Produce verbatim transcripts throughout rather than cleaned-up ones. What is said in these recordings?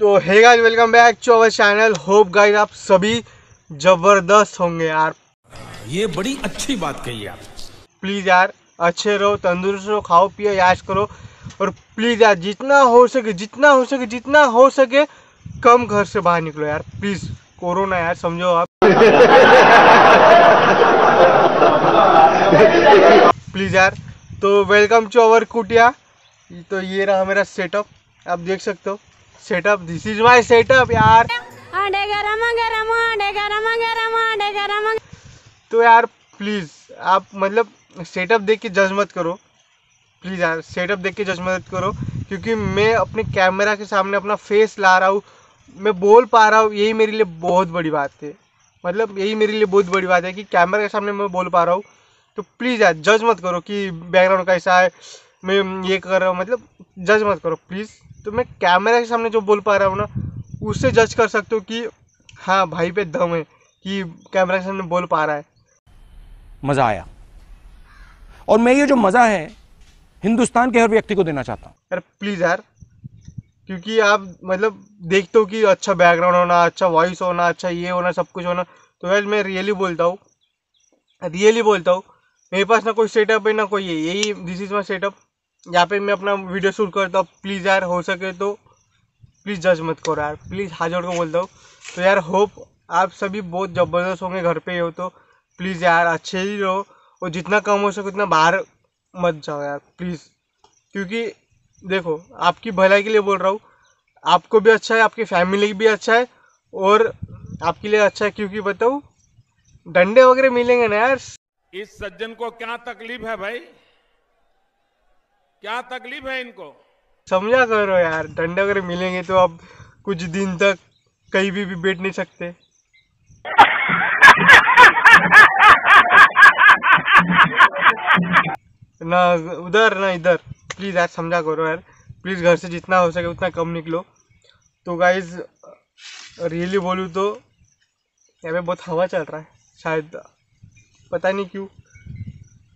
तो हे guys, welcome back to our channel. Hope guys आप सभी ज़बरदस्त होंगे यार। ये बड़ी अच्छी बात कही यार। प्लीज़ यार अच्छे रहो, तंदुरुस्त रहो, खाओ पियो, याश करो। और प्लीज़ यार जितना हो सके जितना हो सके जितना हो सके कम घर से बाहर निकलो यार। प्लीज़ कोरोना यार, समझो आप। प्लीज़ यार। तो वेलकम टू अवर कुटिया। तो ये रहा मेरा सेटअप, आप देख सकते हो setup. This is my setup यार। तो यार प्लीज़ आप मतलब सेटअप देख के जज मत करो। प्लीज़ यार सेटअप देख के जज मत करो, क्योंकि मैं अपने कैमरा के सामने अपना फेस ला रहा हूँ, मैं बोल पा रहा हूँ, यही मेरे लिए बहुत बड़ी बात है। मतलब यही मेरे लिए बहुत बड़ी बात है कि कैमरा के सामने मैं बोल पा रहा हूँ। तो प्लीज़ यार जज मत करो कि बैकग्राउंड कैसा है, मैं ये कर रहा हूँ, मतलब जज मत करो प्लीज़। तो मैं कैमरा के सामने जो बोल पा रहा हूँ ना, उससे जज कर सकते हो कि हाँ भाई पे दम है कि कैमरा के सामने बोल पा रहा है। मज़ा आया। और मैं ये जो मज़ा है हिंदुस्तान के हर व्यक्ति को देना चाहता हूँ यार। प्लीज़ यार, क्योंकि आप मतलब देखते हो कि अच्छा बैकग्राउंड होना, अच्छा वॉइस होना, अच्छा ये होना, सब कुछ होना। तो यार मैं रियली बोलता हूँ, रियली बोलता हूँ, मेरे पास ना कोई सेटअप है ना कोई ये, यही दिस इज़ माय सेटअप। यहाँ पे मैं अपना वीडियो शूट करता हूँ। प्लीज़ यार हो सके तो प्लीज़ जज मत करो यार, प्लीज़ हाथ जोड़ के बोलता हूँ। तो यार होप आप सभी बहुत ज़बरदस्त होंगे। घर पे हो तो प्लीज़ यार अच्छे ही रहो, और जितना कम हो सके उतना बाहर मत जाओ यार प्लीज़। क्योंकि देखो आपकी भलाई के लिए बोल रहा हूँ, आपको भी अच्छा है, आपकी फैमिली भी अच्छा है, और आपके लिए अच्छा है। क्योंकि बताऊँ डंडे वगैरह मिलेंगे ना यार। इस सज्जन को क्या तकलीफ है भाई, क्या तकलीफ है इनको, समझा करो यार। डंडे वगैरह मिलेंगे तो आप कुछ दिन तक कहीं भी, भी बैठ नहीं सकते। ना उधर ना इधर। प्लीज़ यार समझा करो यार। प्लीज़ घर से जितना हो सके उतना कम निकलो। तो गाइज रियली बोलूँ तो यहाँ पे बहुत हवा चल रहा है, शायद पता नहीं क्यों।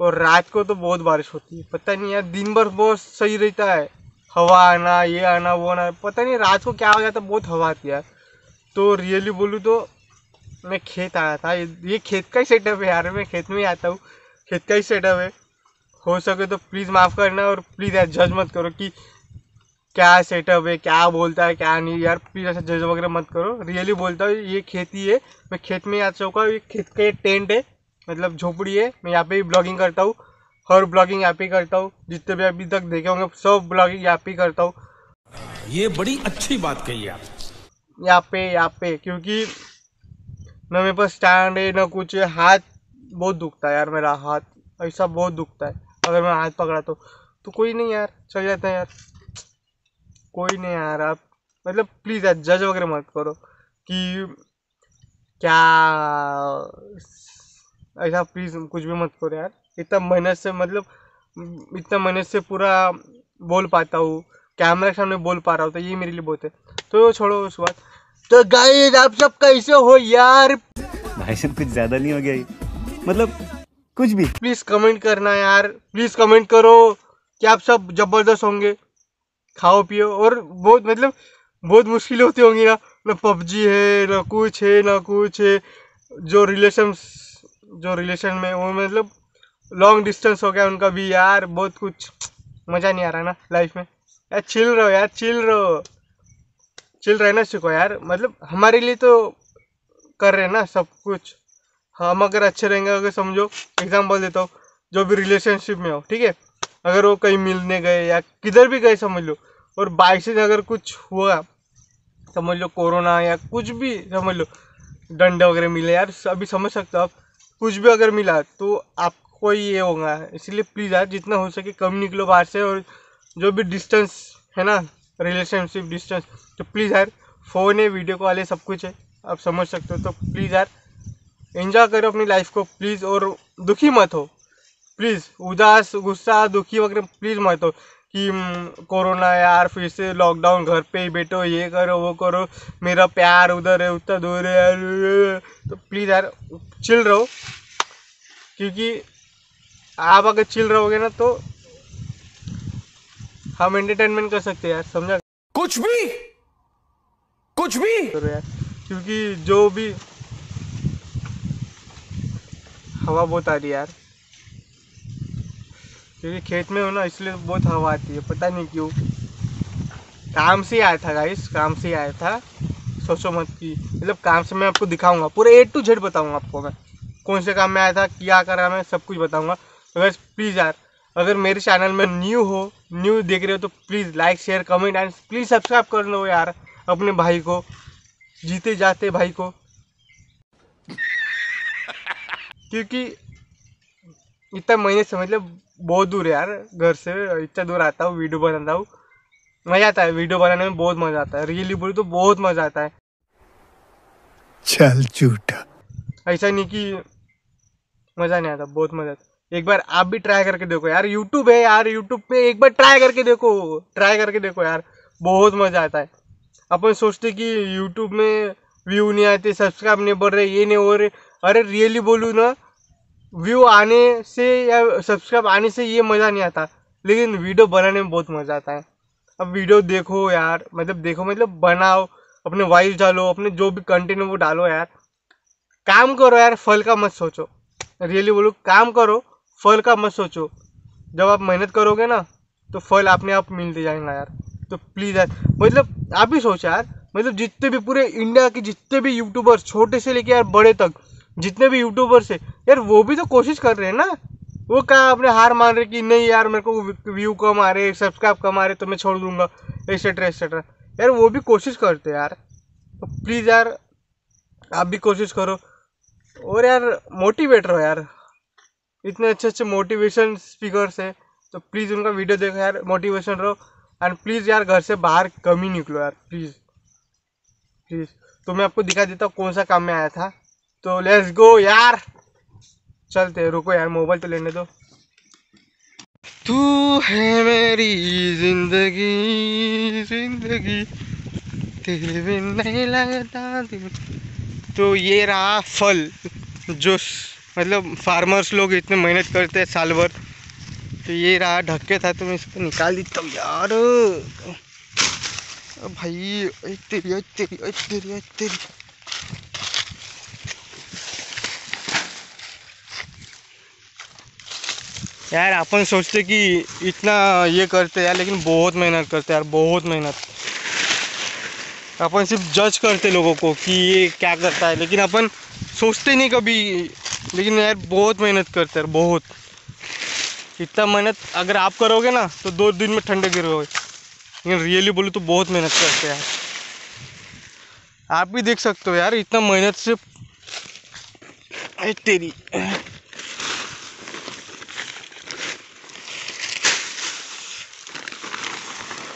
और रात को तो बहुत बारिश होती है, पता नहीं यार। दिन भर बहुत सही रहता है, हवा आना, ये आना, वो आना, पता नहीं रात को क्या हो जाता है, बहुत हवा आती है यार। तो रियली बोलूँ तो मैं खेत आया था, ये खेत का ही सेटअप है यार। मैं खेत में ही आता हूँ, खेत का ही सेटअप है। हो सके तो प्लीज़ माफ़ करना, और प्लीज़ यार जज मत करो कि क्या सेटअप है, क्या बोलता है, क्या नहीं यार। प्लीज़ ऐसा जज वगैरह मत करो। रियली बोलता हूँ ये खेत ही है, मैं खेत में ही आ चुका हूँ। ये खेत का ये टेंट है, मतलब झोपड़ी है। मैं यहाँ पे ही ब्लॉगिंग करता हूँ, हर ब्लॉगिंग यहाँ पे ही करता हूँ। जितने भी अभी तक देखे होंगे सब ब्लॉगिंग यहाँ पे ही करता हूँ। ये बड़ी अच्छी बात कही आप। यहाँ पे यहाँ पे क्योंकि ना मेरे पास स्टैंड है ना कुछ है। हाथ बहुत दुखता है यार, मेरा हाथ ऐसा बहुत दुखता है। अगर मैं हाथ पकड़ा तो तो कोई नहीं यार, चल जाता है यार, कोई नहीं यार। आप मतलब प्लीज़ यार जज वगैरह मत करो कि क्या ऐसा, प्लीज़ कुछ भी मत करो यार। इतना मेहनत से मतलब इतना मेहनत से पूरा बोल पाता हूँ, कैमरा के सामने बोल पा रहा हूँ, तो ये मेरे लिए बहुत है। तो छोड़ो उस बात। तो गाइस आप सब कैसे हो यार? भाई सब कुछ ज़्यादा नहीं हो गया, मतलब कुछ भी। प्लीज़ कमेंट करना यार, प्लीज़ कमेंट करो कि आप सब ज़बरदस्त होंगे, खाओ पियो। और बहुत मतलब बहुत मुश्किल होती होंगी ना, ना पबजी है ना कुछ है ना कुछ है। जो रिलेशन जो रिलेशन में वो मतलब लॉन्ग डिस्टेंस हो गया उनका भी यार, बहुत कुछ मज़ा नहीं आ रहा ना लाइफ में यार। चिल रहो यार, चिल रहो, चिल रहना सीखो यार। मतलब हमारे लिए तो कर रहे हैं ना सब कुछ हम। अगर अच्छे रहेंगे, अगर समझो एग्जाम्पल देता हूँ, जो भी रिलेशनशिप में हो, ठीक है, अगर वो कहीं मिलने गए या किधर भी गए समझ लो, और बाई चांस अगर कुछ हुआ समझ लो, कोरोना या कुछ भी समझ लो, डंडे वगैरह मिले यार, अभी समझ सकते हो आप। कुछ भी अगर मिला तो आपको ये होगा। इसलिए प्लीज़ यार जितना हो सके कम निकलो बाहर से। और जो भी डिस्टेंस है ना, रिलेशनशिप डिस्टेंस, तो प्लीज़ यार फ़ोन है, वीडियो कॉल है, सब कुछ है, आप समझ सकते हो। तो प्लीज़ यार एंजॉय करो अपनी लाइफ को प्लीज़, और दुखी मत हो प्लीज़। उदास, गुस्सा, दुखी वगैरह प्लीज़ मत हो कि कोरोना यार, फिर से लॉकडाउन, घर पे ही बैठो, ये करो वो करो, मेरा प्यार उधर है उतना दूर है यार। तो प्लीज़ यार चिल रहो, क्योंकि आप अगर चिल रहोगे ना तो हम एंटरटेनमेंट कर सकते हैं यार, समझा? कुछ भी कुछ भी तो यार, क्योंकि जो भी हवा बहुत आ रही है यार, क्योंकि खेत में हो ना इसलिए बहुत हवा आती है, पता नहीं क्यों। काम से आया था गाइस, काम से आया था, सोचो मत की मतलब काम से मैं आपको दिखाऊंगा पूरे ए टू जेड बताऊंगा आपको, मैं कौन से काम में आया था, क्या करा मैं, सब कुछ बताऊंगा। अगर प्लीज़ यार अगर मेरे चैनल में न्यू हो, न्यू देख रहे हो तो please like share comment and please subscribe कर लो यार अपने भाई को, जीते जाते भाई को, क्योंकि इतना महीने समझ लो बहुत दूर है यार घर से, इतना दूर आता हूँ वीडियो बनाता हूँ, मज़ा आता है वीडियो बनाने में, बहुत मज़ा आता है, रियली बोलूँ तो बहुत मज़ा आता है। चल झूठा, ऐसा नहीं कि मज़ा नहीं आता, बहुत मज़ा आता है। एक बार आप भी ट्राई करके देखो यार, यूट्यूब है यार, यूट्यूब पे एक बार ट्राई करके देखो, ट्राई करके देखो यार, बहुत मज़ा आता है। अपन सोचते कि यूट्यूब में व्यू नहीं आते, सब्सक्राइब नहीं बढ़ रहे, ये नहीं हो रहे, अरे रियली बोलूँ ना व्यू आने से या सब्सक्राइब आने से ये मज़ा नहीं आता, लेकिन वीडियो बनाने में बहुत मज़ा आता है। अब वीडियो देखो यार, मतलब देखो मतलब बनाओ, अपने वॉइस डालो, अपने जो भी कंटेंट वो डालो यार, काम करो यार, फल का मत सोचो, रियली बोलो काम करो फल का मत सोचो, जब आप मेहनत करोगे ना तो फल अपने आप मिलते जाएंगे यार। तो प्लीज़ यार मतलब आप ही सोचो यार, मतलब जितने भी पूरे इंडिया के जितने भी यूट्यूबर्स छोटे से लेके यार बड़े तक जितने भी यूट्यूबर्स है यार, वो भी तो कोशिश कर रहे हैं ना, वो कहाँ अपने हार मान रहे कि नहीं यार मेरे को व्यू कम आ रहे, सब्सक्राइब कम आ रहे तो मैं छोड़ दूंगा, एक्सेट्रा एक्सेट्रा, यार वो भी कोशिश करते यार। तो प्लीज़ यार आप भी कोशिश करो और यार मोटिवेट रहो यार, इतने अच्छे अच्छे मोटिवेशन स्पीकर्स है तो प्लीज़ उनका वीडियो देखो यार, मोटिवेशन रहो एंड प्लीज़ यार घर से बाहर कम ही निकलो यार, प्लीज़ प्लीज़। तो मैं आपको दिखा देता हूँ कौन सा काम में आया था, तो लेट्स गो यार, चलते हैं। रुको यार मोबाइल तो लेने दो। तू है मेरी जिंदगी जिंदगी तेरे बिन नहीं लगता दिल। तो ये रहा फल, जो मतलब फार्मर्स लोग इतने मेहनत करते हैं साल भर, तो ये रहा ढक्के था तो मैं इसको निकाल देता हूँ यार। भाई तेरी तेरी तेरी तेरी यार, अपन सोचते कि इतना ये करते यार, लेकिन बहुत मेहनत करते यार, बहुत मेहनत। अपन सिर्फ जज करते लोगों को कि ये क्या करता है, लेकिन अपन सोचते नहीं कभी, लेकिन यार बहुत मेहनत करते यार, बहुत। इतना मेहनत अगर आप करोगे ना तो दो दिन में ठंडे गिरोगे, लेकिन रियली बोलूँ तो बहुत मेहनत करते यार, आप भी देख सकते हो यार इतना मेहनत से। अरे तेरी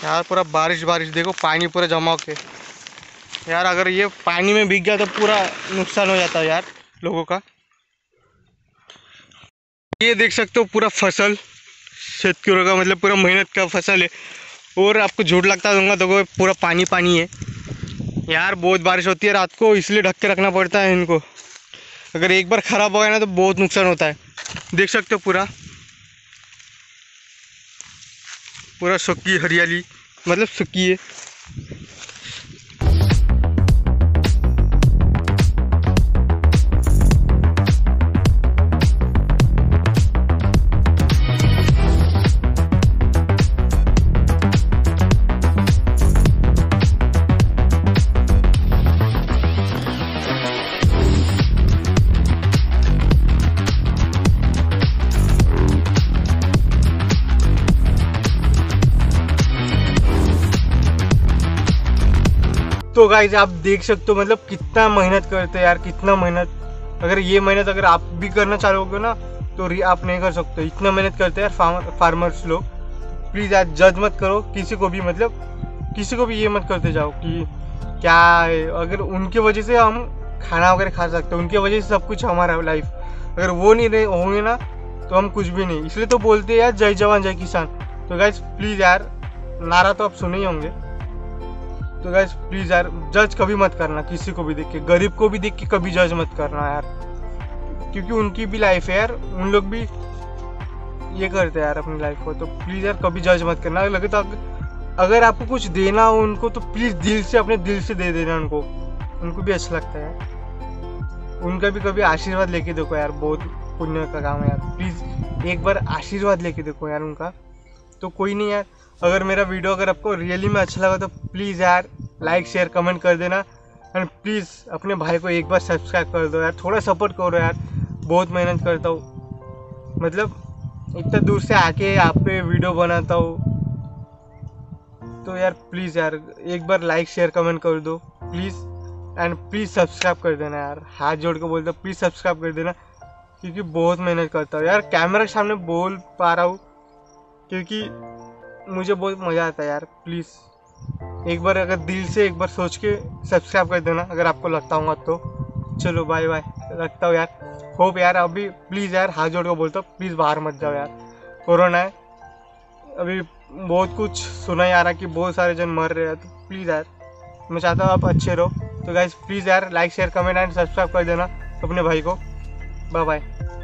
यार, पूरा बारिश बारिश देखो, पानी पूरा जमा के यार, अगर ये पानी में भीग गया तो पूरा नुकसान हो जाता है यार लोगों का। ये देख सकते हो पूरा फसल शेतकरियों का, मतलब पूरा मेहनत का फसल है। और आपको झूठ लगता दूंगा तो पूरा पानी पानी है यार, बहुत बारिश होती है रात को इसलिए ढक के रखना पड़ता है इनको, अगर एक बार ख़राब हो गया ना तो बहुत नुकसान होता है। देख सकते हो पूरा पूरा सूखी हरियाली, मतलब सूखी है। तो गाइज आप देख सकते हो मतलब कितना मेहनत करते हैं यार, कितना मेहनत। अगर ये मेहनत अगर आप भी करना चाहोगे ना तो आप नहीं कर सकते, इतना मेहनत करते हैं यार फार्म फार्मर्स लोग। प्लीज़ यार जज मत करो किसी को भी, मतलब किसी को भी ये मत करते जाओ कि क्या है, अगर उनकी वजह से हम खाना वगैरह खा सकते हैं, उनकी वजह से सब कुछ हमारा लाइफ, अगर वो नहीं रहे होंगे ना तो हम कुछ भी नहीं, इसलिए तो बोलते हैं यार जय जवान जय किसान। तो गाइज प्लीज़ यार, नारा तो आप सुने ही होंगे। तो गाइस प्लीज़ यार जज कभी मत करना किसी को भी देख के, गरीब को भी देख के कभी जज मत करना यार, क्योंकि उनकी भी लाइफ है यार, उन लोग भी ये करते हैं यार अपनी लाइफ को। तो प्लीज़ यार कभी जज मत करना, लगे तो अगर आपको कुछ देना हो उनको तो प्लीज़ दिल से, अपने दिल से दे देना उनको, उनको भी अच्छा लगता है। उनका भी कभी आशीर्वाद लेके देखो यार, बहुत पुण्य का काम है यार। प्लीज़ एक बार आशीर्वाद लेके देखो यार उनका। तो कोई नहीं यार, अगर मेरा वीडियो अगर आपको रियली में अच्छा लगा तो प्लीज़ यार लाइक शेयर कमेंट कर देना। एंड प्लीज़ अपने भाई को एक बार सब्सक्राइब कर दो यार, थोड़ा सपोर्ट करो यार, बहुत मेहनत करता हूँ। मतलब इतना दूर से आके आप पे वीडियो बनाता हूँ, तो यार प्लीज़ यार एक बार लाइक शेयर कमेंट कर दो प्लीज़। एंड प्लीज़ सब्सक्राइब कर देना यार, हाथ जोड़ के बोलता हूँ प्लीज़ सब्सक्राइब कर देना, क्योंकि बहुत मेहनत करता हूँ यार। कैमरा के सामने बोल पा रहा हूँ क्योंकि मुझे बहुत मज़ा आता है यार। प्लीज़ एक बार अगर दिल से एक बार सोच के सब्सक्राइब कर देना अगर आपको लगता होगा तो। चलो बाय बाय, रखता हूँ यार। होप यार अभी प्लीज़ यार हाथ जोड़ के बोलता हूँ प्लीज़ बाहर मत जाओ यार, कोरोना है। अभी बहुत कुछ सुना ही आ रहा कि बहुत सारे जन मर रहे हैं, तो प्लीज़ यार मैं चाहता हूँ आप अच्छे रहो। तो गाइज प्लीज़ यार like share comment and subscribe कर देना अपने भाई को। Bye bye.